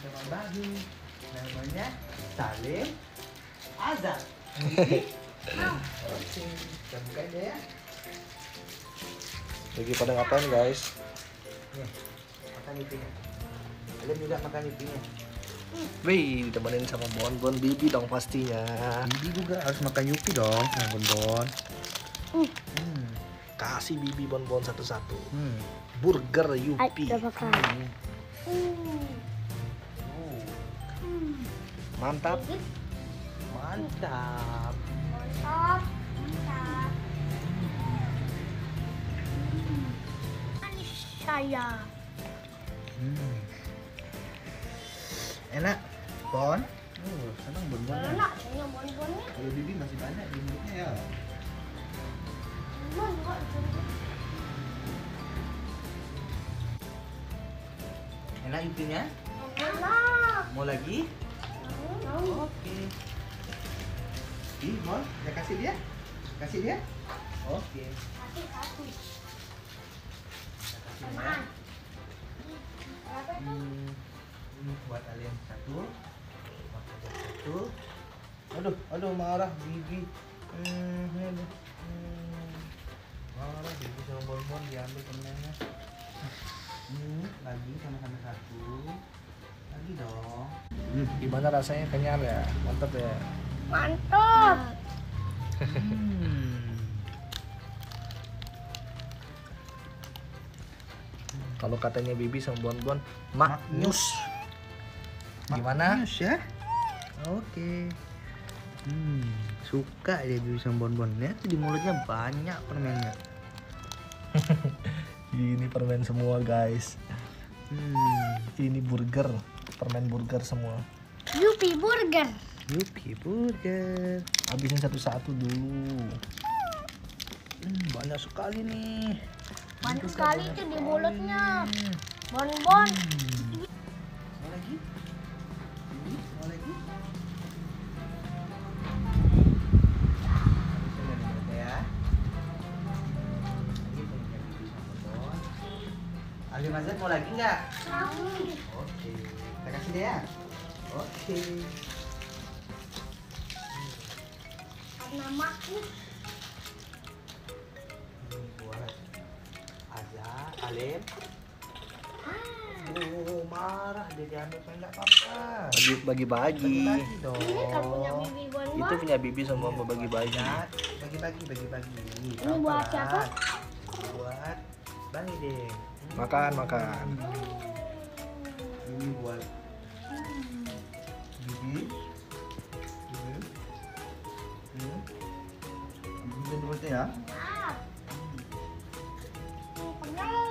teman baru, namanya Salim Azar. Oke, kita buka aja ya. Lagi pada ngapain guys? Nih, makan yupinya. Kalian juga makan yupinya. Wih, temenin sama bonbon Bibi dong pastinya. Bibi juga harus makan yupi dong sama bonbon. Kasih Bibi bonbon satu-satu. Burger Yupi. Mantap. Mantap. Mantap. Mantap. Anisya. Enak, Bon. Senang bonbonnya. Enak, punya bonbonnya. Kalau Bibi masih banyak di mulutnya ya. Bon, enak yupinya? Enak. Mau lagi? Mau. Oke. Ih, Bon, saya kasih dia. Kasih dia. Oke. Kasih. Kasih. Buat kalian satu. Aduh marah Bibi. Marah Bibi sama bonbon diambil temennya. Lagi sama-sama satu. Lagi dong. Gimana rasanya, kenyal ya? Mantap ya. Mantap. Kalau katanya Bibi sama bonbon maknyus. Gimana? Ya? Oke. Suka dia bisa bonbon. Lihat tuh di mulutnya banyak permennya. Ini permen semua, guys. Ini burger, permen burger semua. Yupi burger. Yupi burger. Habisin satu-satu dulu. Banyak sekali nih. Banyak sekali tuh di mulutnya. Bonbon. Salim Azar mau lagi nggak? Mau. Oke, kita kasih dia. Oke. Namaku buat Azar, Salim. Marah dia diambil pendek apa? Bagi-bagi. Bagi dong. Itu punya Bibi sama mau bagi-bagi. Bagi-bagi. Ini buat siapa? Buat Bang Ide. Makan. Ini buat Bibi. Bibi dan mulutnya ya.